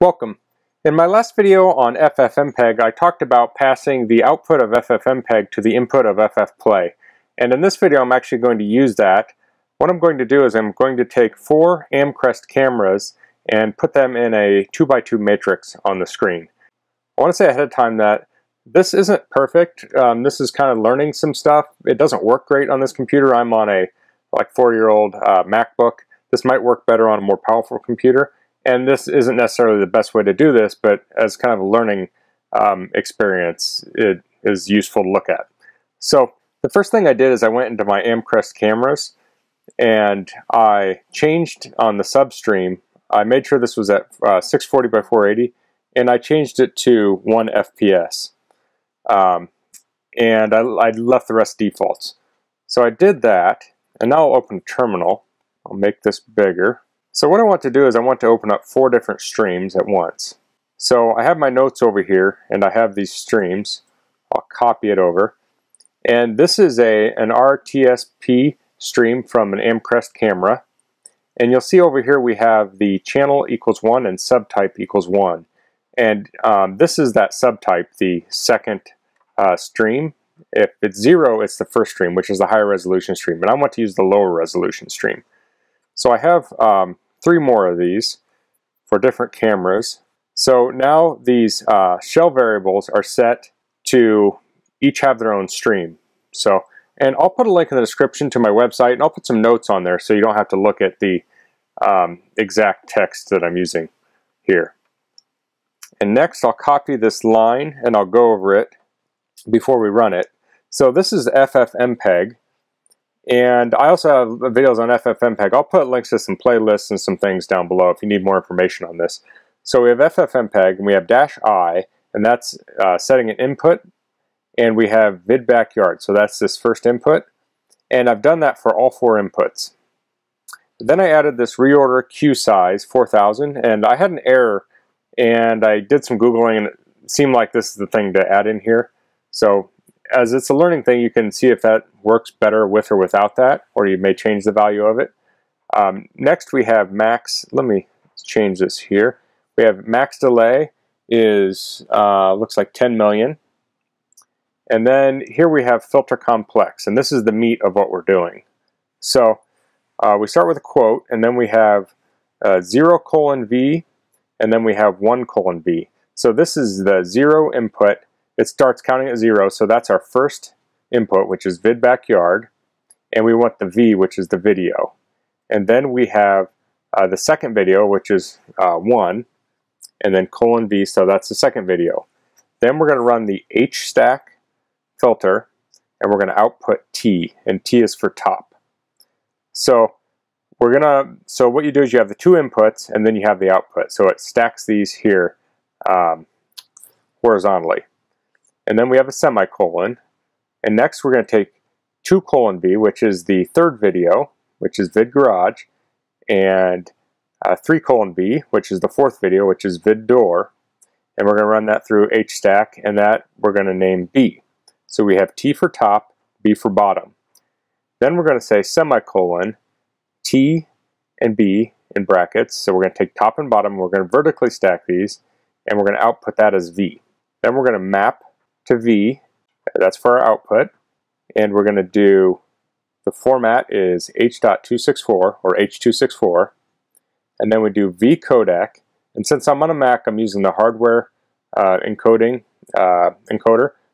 Welcome. In my last video on FFmpeg, I talked about passing the output of FFmpeg to the input of FFplay. And in this video, I'm actually going to use that. What I'm going to do is I'm going to take 4 Amcrest cameras and put them in a 2x2 matrix on the screen. I want to say ahead of time that this isn't perfect. This is kind of learning some stuff. It doesn't work great on this computer. I'm on a like 4-year-old MacBook. This might work better on a more powerful computer. And this isn't necessarily the best way to do this, but as kind of a learning experience, it is useful to look at. So the first thing I did is I went into my Amcrest cameras and I changed on the substream. I made sure this was at 640 by 480, and I changed it to 1 FPS. And I left the rest defaults. So I did that, and now I'll open a terminal. I'll make this bigger. So what I want to do is I want to open up 4 different streams at once. So I have my notes over here, and I have these streams. I'll copy it over. And this is an RTSP stream from an Amcrest camera. And you'll see over here we have the channel equals 1 and subtype equals 1. And this is that subtype, the second stream. If it's 0, it's the first stream, which is the higher resolution stream. And I want to use the lower resolution stream. So I have 3 more of these for different cameras. So now these shell variables are set to each have their own stream. So, and I'll put a link in the description to my website, and I'll put some notes on there so you don't have to look at the exact text that I'm using here. And next I'll copy this line and I'll go over it before we run it. So this is FFmpeg. And I also have videos on FFmpeg. I'll put links to some playlists and some things down below if you need more information on this. So we have FFmpeg, and we have -i, and that's setting an input. And we have vid_backyard, so that's this first input. And I've done that for all 4 inputs. Then I added this reorder queue size, 4000, and I had an error. And I did some Googling, and it seemed like this is the thing to add in here. So as it's a learning thing, you can see if that works better with or without that, or you may change the value of it. Next we have max, let me change this here. We have max delay is, looks like 10 million. And then here we have filter complex, and this is the meat of what we're doing. So we start with a quote, and then we have 0:v, and then we have 1:v. So this is the 0 input. It starts counting at 0, so that's our first input, which is vid backyard, and we want the V, which is the video. And then we have the second video, which is 1, and then :v, so that's the second video. Then we're going to run the hstack filter, and we're going to output T, and T is for top. So we're gonna. So what you do is you have the 2 inputs, and then you have the output. So it stacks these here horizontally. And then we have a semicolon, and next we're going to take 2:v, which is the third video, which is vid garage, and 3:v, which is the fourth video, which is vid door, and we're going to run that through hstack, and that we're going to name B. So we have T for top, B for bottom. Then we're going to say semicolon, T and B in brackets, so we're going to take top and bottom, and we're going to vertically stack these, and we're going to output that as V. Then we're going to map to V, that's for our output, and we're going to do, the format is H.264 or H.264, and then we do V codec, and since I'm on a Mac, I'm using the hardware encoder,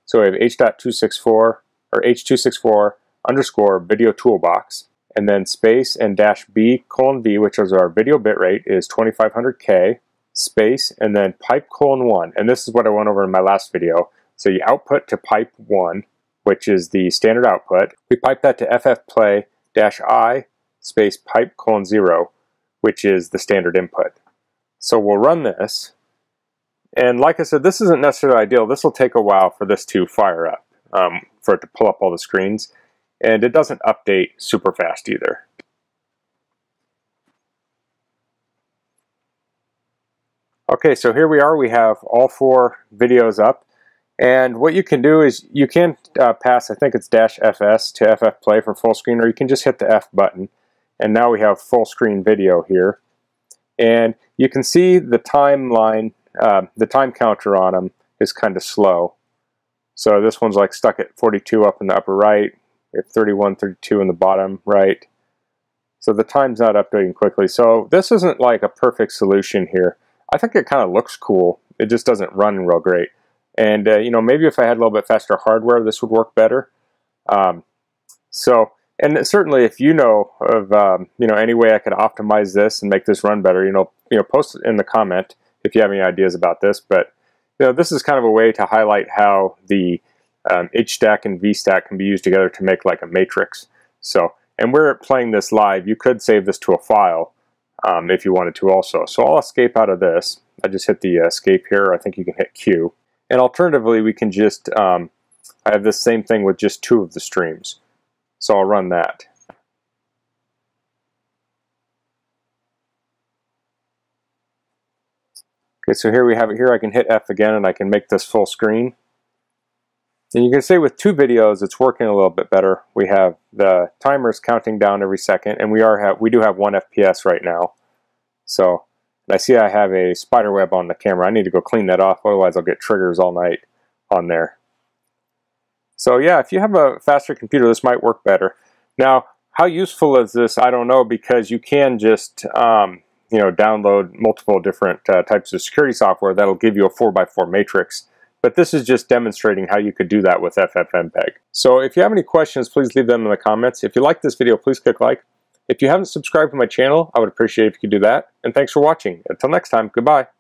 so we have H.264 or H.264 _ video toolbox, and then space and -B :v, which is our video bitrate, is 2500K, space, and then pipe :1, and this is what I went over in my last video. So you output to pipe 1, which is the standard output. We pipe that to FFplay -i space pipe :0, which is the standard input. So we'll run this. And like I said, this isn't necessarily ideal. This will take a while for this to fire up, for it to pull up all the screens. And it doesn't update super fast either. Okay, so here we are. We have all 4 videos up. And what you can do is you can pass, I think it's -fs to FFplay for full screen, or you can just hit the F button. And now we have full screen video here. and you can see the timeline, the time counter on them is kind of slow. So this one's like stuck at 42 up in the upper right, at 31, 32 in the bottom right. So the time's not updating quickly. So this isn't like a perfect solution here. I think it kind of looks cool. It just doesn't run real great. And you know, maybe if I had a little bit faster hardware, this would work better. And certainly, if you know of you know, any way I could optimize this and make this run better, you know, post it in the comment if you have any ideas about this. But you know, this is kind of a way to highlight how the hstack and vstack can be used together to make like a matrix. So, and we're playing this live. You could save this to a file if you wanted to, also. So I'll escape out of this. I just hit the escape here. I think you can hit Q. And alternatively, we can just I have this same thing with just two of the streams. So I'll run that. Okay, so here we have it here. I can hit F again and I can make this full screen. And you can see with two videos it's working a little bit better. We have the timers counting down every second, and we do have 1 FPS right now. So I see I have a spider web on the camera. I need to go clean that off, otherwise I'll get triggers all night on there. So yeah, if you have a faster computer, this might work better. Now, how useful is this? I don't know, because you can just you know, download multiple different types of security software that'll give you a 4x4 matrix. But this is just demonstrating how you could do that with FFmpeg. So if you have any questions, please leave them in the comments. If you like this video, please click like. If you haven't subscribed to my channel, I would appreciate it if you could do that. And thanks for watching. Until next time, goodbye.